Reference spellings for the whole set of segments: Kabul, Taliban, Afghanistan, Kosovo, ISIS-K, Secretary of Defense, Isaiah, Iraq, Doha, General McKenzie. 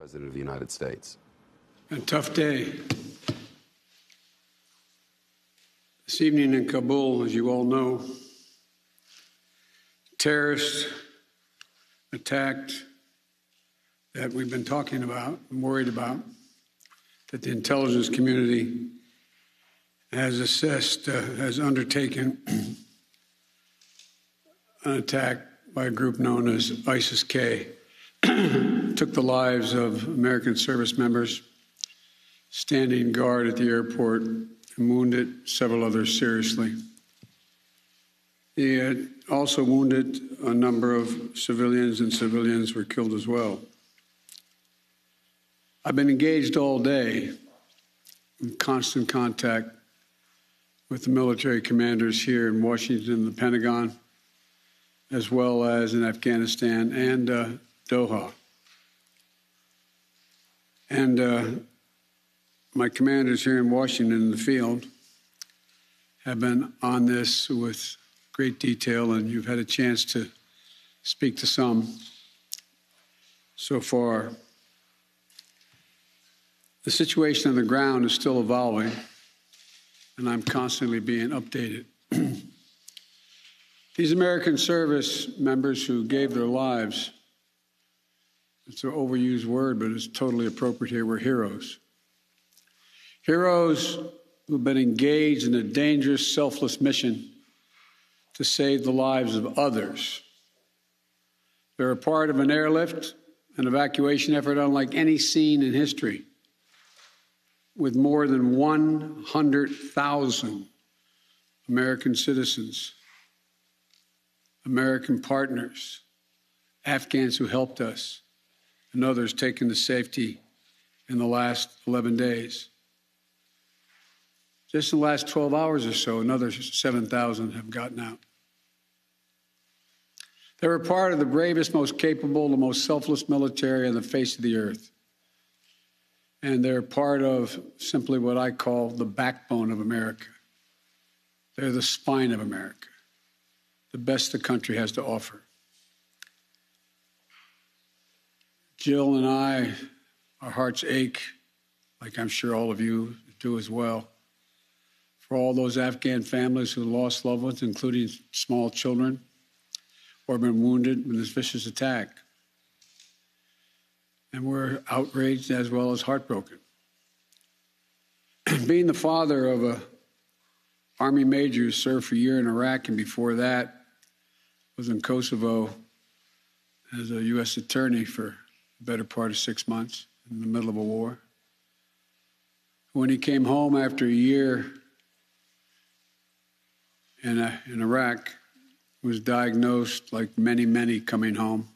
President of the United States. A tough day this evening in Kabul, as you all know. Terrorists attacked that we've been talking about and worried about, that the intelligence community has assessed, has undertaken an attack by a group known as ISIS-K. Took the lives of American service members standing guard at the airport, and wounded several others seriously. He also wounded a number of civilians, and civilians were killed as well. I've been engaged all day in constant contact with the military commanders here in Washington, the Pentagon, as well as in Afghanistan and Doha. And my commanders here in Washington in the field have been on this with great detail, and you've had a chance to speak to some so far. The situation on the ground is still evolving, and I'm constantly being updated. These American service members who gave their lives, it's an overused word, but it's totally appropriate here, were heroes. Heroes who've been engaged in a dangerous, selfless mission to save the lives of others. They're a part of an airlift, an evacuation effort unlike any seen in history, with more than 100,000 American citizens, American partners, Afghans who helped us, and others taken to safety in the last 11 days. Just in the last 12 hours or so, another 7,000 have gotten out. They were part of the bravest, most capable, the most selfless military on the face of the earth. And they're part of simply what I call the backbone of America. They're the spine of America, the best the country has to offer. Jill and I, our hearts ache, like I'm sure all of you do as well, for all those Afghan families who lost loved ones, including small children, or been wounded in this vicious attack. And we're outraged as well as heartbroken. Being the father of an Army major who served for a year in Iraq, and before that was in Kosovo as a U.S. attorney for the better part of 6 months in the middle of a war. When he came home after a year in Iraq, he was diagnosed, like many, many coming home,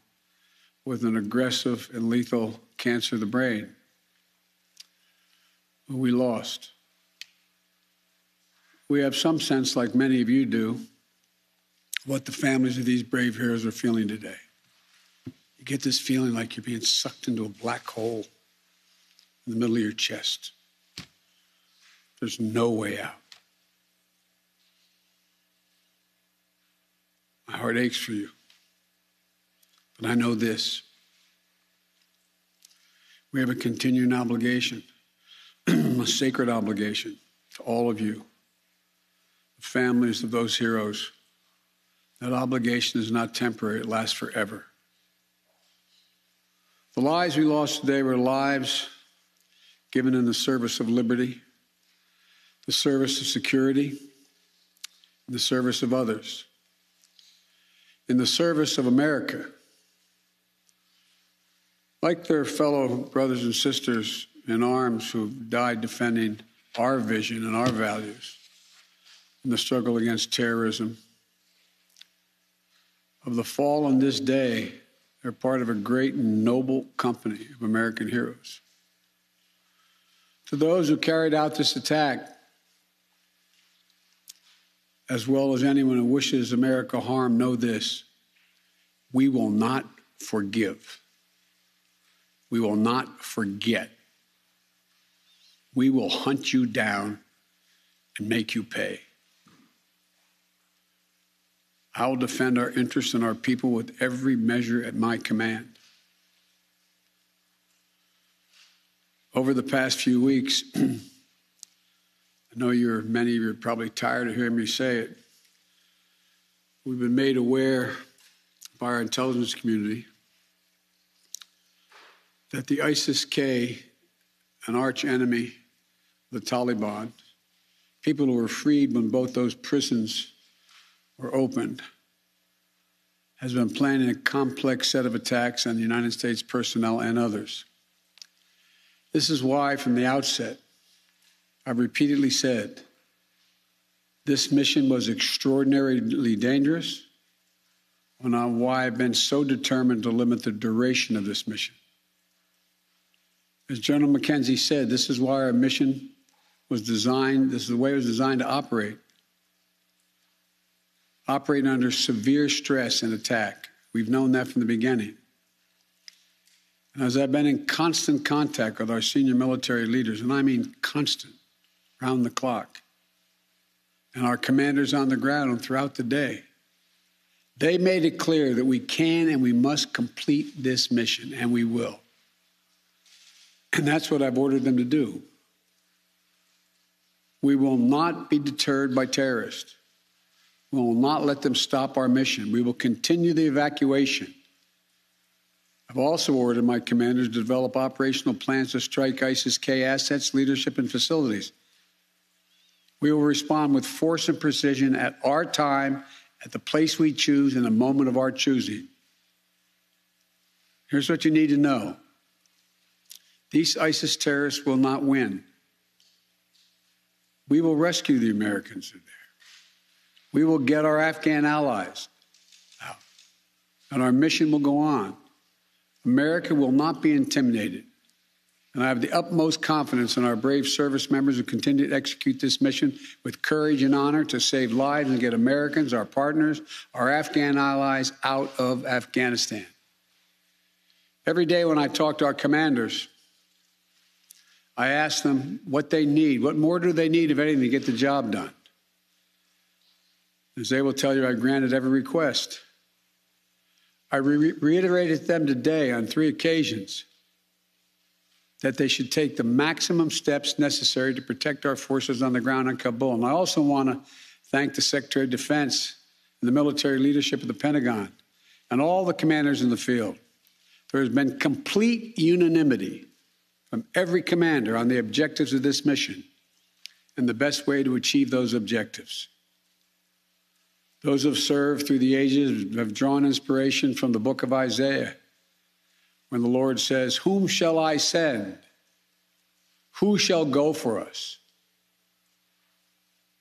with an aggressive and lethal cancer of the brain. We lost. We have some sense, like many of you do, what the families of these brave heroes are feeling today. You get this feeling like you're being sucked into a black hole in the middle of your chest. There's no way out. My heart aches for you. But I know this. We have a continuing obligation, a sacred obligation to all of you, the families of those heroes. That obligation is not temporary. It lasts forever. The lives we lost today were lives given in the service of liberty, the service of security, and the service of others, in the service of America. Like their fellow brothers and sisters in arms who've died defending our vision and our values in the struggle against terrorism, of the fallen this day, they're part of a great and noble company of American heroes. To those who carried out this attack, as well as anyone who wishes America harm, know this: we will not forgive. We will not forget. We will hunt you down and make you pay. I will defend our interests and our people with every measure at my command. Over the past few weeks, I know many of you are probably tired of hearing me say it, we've been made aware by our intelligence community that the ISIS-K, an arch enemy, the Taliban, people who were freed when both those prisons were opened, has been planning a complex set of attacks on the United States personnel and others. This is why, from the outset, I've repeatedly said this mission was extraordinarily dangerous, and on why I've been so determined to limit the duration of this mission. As General McKenzie said, this is why our mission was designed, this is the way it was designed to operate. Operating under severe stress and attack. We've known that from the beginning. And as I've been in constant contact with our senior military leaders, and I mean constant, round the clock, and our commanders on the ground and throughout the day, they made it clear that we can and we must complete this mission, and we will. And that's what I've ordered them to do. We will not be deterred by terrorists. We will not let them stop our mission. We will continue the evacuation. I've also ordered my commanders to develop operational plans to strike ISIS-K assets, leadership, and facilities. We will respond with force and precision at our time, at the place we choose, in the moment of our choosing. Here's what you need to know. These ISIS terrorists will not win. We will rescue the Americans who are there. We will get our Afghan allies out, and our mission will go on. America will not be intimidated, and I have the utmost confidence in our brave service members who continue to execute this mission with courage and honor to save lives and get Americans, our partners, our Afghan allies out of Afghanistan. Every day when I talk to our commanders, I ask them what they need, what more do they need, if anything, to get the job done. As they will tell you, I granted every request. I reiterated them today on 3 occasions that they should take the maximum steps necessary to protect our forces on the ground in Kabul. And I also want to thank the Secretary of Defense and the military leadership of the Pentagon and all the commanders in the field. There has been complete unanimity from every commander on the objectives of this mission and the best way to achieve those objectives. Those who have served through the ages have drawn inspiration from the book of Isaiah, when the Lord says, "Whom shall I send? Who shall go for us?"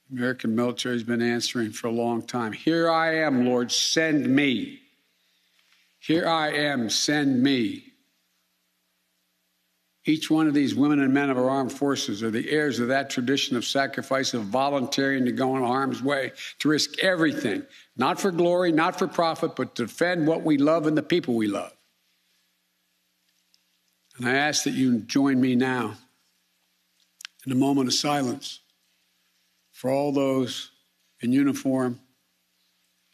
The American military has been answering for a long time. Here I am, Lord, send me. Here I am, send me. Each one of these women and men of our armed forces are the heirs of that tradition of sacrifice, of volunteering to go in harm's way, to risk everything, not for glory, not for profit, but to defend what we love and the people we love. And I ask that you join me now in a moment of silence for all those in uniform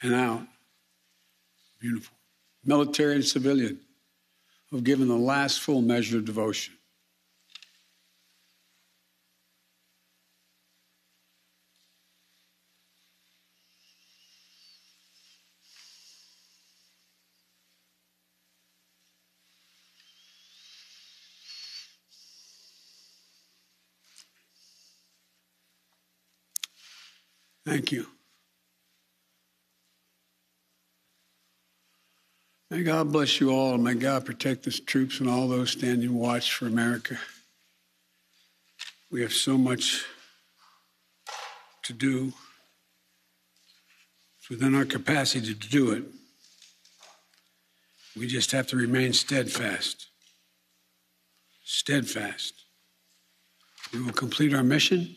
and out of uniform, military and civilian, who have given the last full measure of devotion. Thank you. May God bless you all, and may God protect the troops and all those standing watch for America. We have so much to do. It's within our capacity to do it. We just have to remain steadfast. Steadfast. We will complete our mission,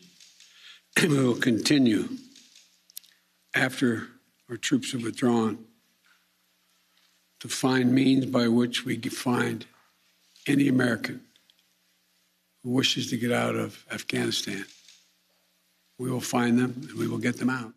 and we will continue after our troops are withdrawn to find means by which we can find any American who wishes to get out of Afghanistan. We will find them, and we will get them out.